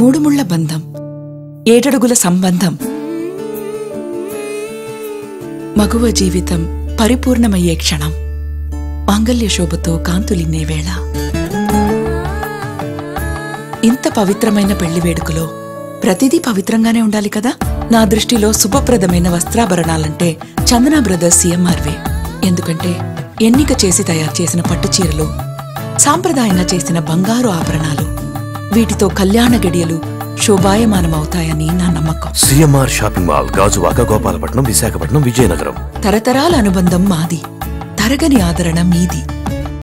మూడుముళ్ళ బంధం, ఏడడుగుల సంబంధం, మగువ జీవితం పరిపూర్ణమయ్యే క్షణం, మాంగల్య శోభతో కాంతులిన్నే వేళ. ఇంత పవిత్రమైన పెళ్లి వేడుకలో ప్రతిదీ పవిత్రంగానే ఉండాలి కదా. నా దృష్టిలో శుభప్రదమైన వస్త్రాభరణాలంటే చందన బ్రదర్స్ సిఎంఆర్వే. ఎందుకంటే ఎన్నిక చేసి తయారు చేసిన పట్టు చీరలు, సాంప్రదాయంగా చేసిన బంగారు ఆభరణాలు, వీటితో కళ్యాణ గడియలు శోభాయమానమవుతాయని నా నమ్మకం. CMR shopping mall, Gajuwaka, Gopalapatnam, Visakhapatnam, Vizianagaram. తరతరాల అనుబంధం మాది, తరగని ఆదరణ మీది.